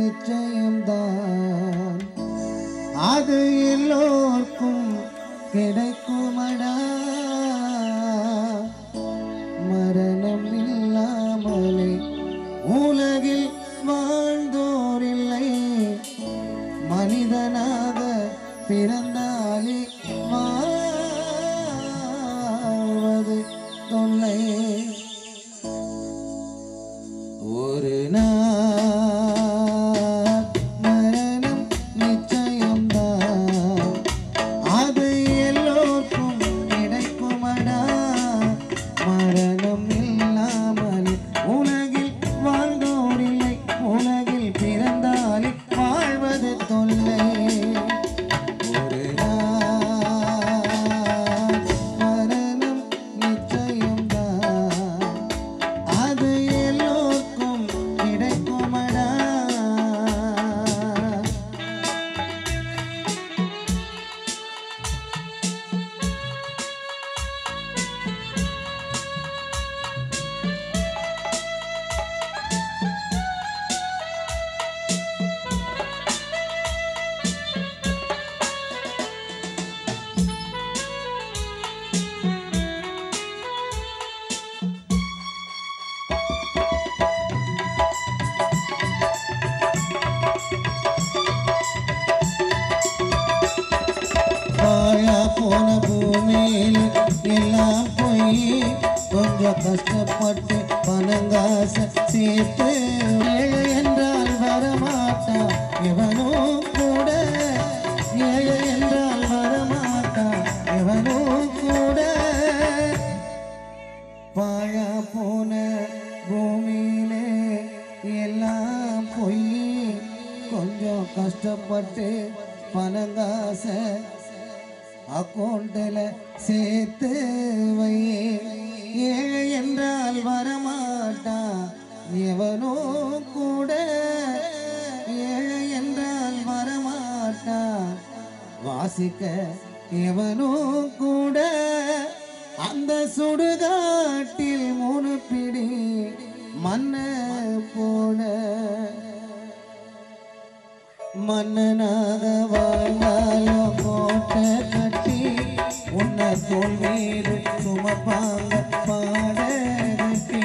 நிச்சயம்தான் அது எல்லோருக்கும் கிடைக்குமடா. மரணம் இல்லாமலே உலகில் வாழ்ந்தோரில்லை, மனிதனாக பிறந்தாலே வாழ்வது தொல்லை. ஒரு நாள் மரணம் நிச்சயம்தான், அது எல்லோருக்கும் கிடைக்குமடா. மரணம் இல்லாமல் உலகில் வாழ்ந்தோரில்லை, உலகில் பிறந்தாலே வாழ்வது தொல்லை. ஒரு நாள் மரணம் நிச்சயம்தான், அது போன பூமியில் எல்லாம் போய் கொஞ்சம் கஷ்டப்பட்டு பணங்காச சேர்த்து ஏழை என்றால் வரமாட்டான் எவனும் கூட, ஏழை என்றால் வரமாட்டான் எவனும் கூட. பாழா போன பூமியிலே எல்லாம் போய் கொஞ்சம் கஷ்டப்பட்டு பணங்காச அக்கௌண்டல சேர்த்து வையே, ஏழை என்றால் வரமாட்டா எவனோ கூட, ஏழை என்றால் வரமாட்டா வாசிக்க எவனோ கூட. அந்த சுடுகாட்டில் 3 பிடி மண்ண போன மன்னனாக வாழ்ந்தாலோ கோட்டை கட்டி உன்னை தோல் மீது சுமப்பாங்க பாட கட்டி.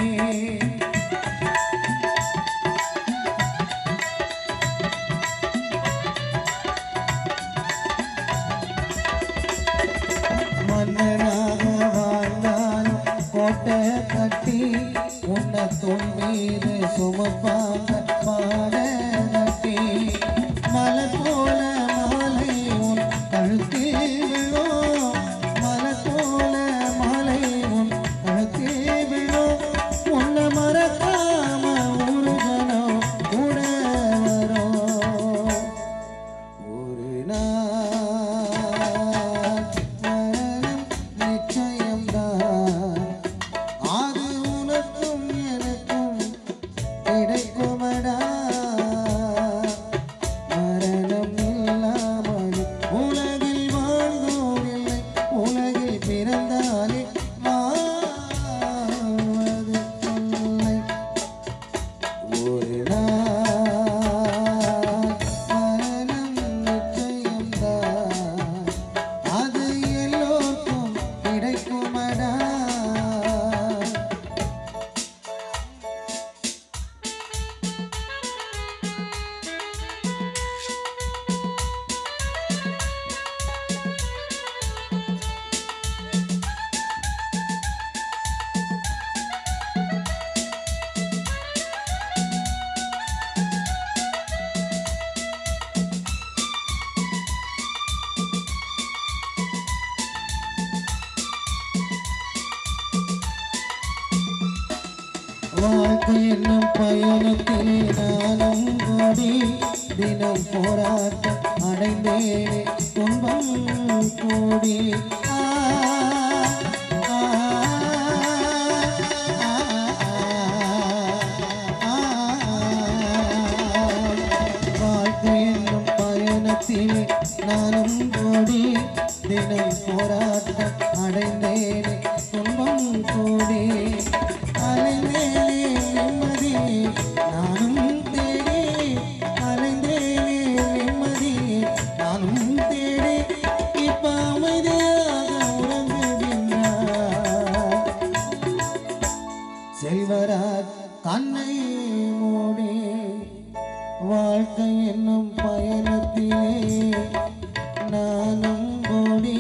மன்னனாக வாழ்ந்தாலோ கோட்டை கட்டி உன்னை தோல் மீது சுமப்பாங்க பாட கட்டி. மலை போல மாலை உன் கழுத்தில் விழும், மலை போல மாலை உன் கழுத்தில் விழும். உன்னை மறக்காம ஒரு ஜனம் கூட வரும். ஒரு நாள் மரணம் நிச்சயம்தான், அது உனக்கும் எனக்கும் கிடைக்குமடா. வாழ்க்கை என்னும் பயணத்திலே நானும் ஓடி தினம் போராட்டம் அடைந்தேனே துன்பம் கூடி. வாழ்க்கை என்னும் பயணத்திலே நானும் ஓடி தினம் போராட்டம் அடைந்தேனே துன்பம் கூடி. அலை மேலே நிம்மதி நானும் தேடி கண்ணை மூடி வாழ்க்கை என்னும் பயணத்திலே நானும் ஓடி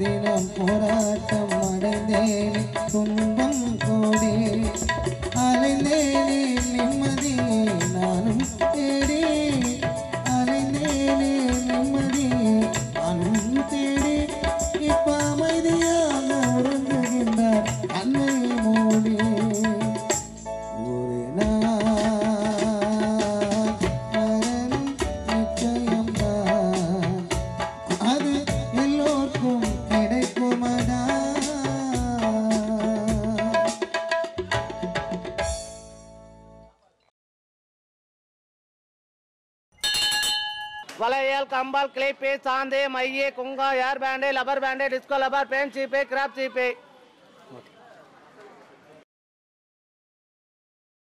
தினம் போராட்டம் அடைந்தேன். துன்பம் கூடி அலைந்தேனே நிம்மதியை நானும் தேடி அலைந்தேனே நிம்மதியை நானும் தேடி இப்ப அமைதியாக உறங்குகின்றார் கண்ணை மூடி. वलयल कंबल क्लिप सांदे मैये कुंगा यार बैंडे लबर बैंडे डिस्को लबर पेन चीपे क्रैप चीपे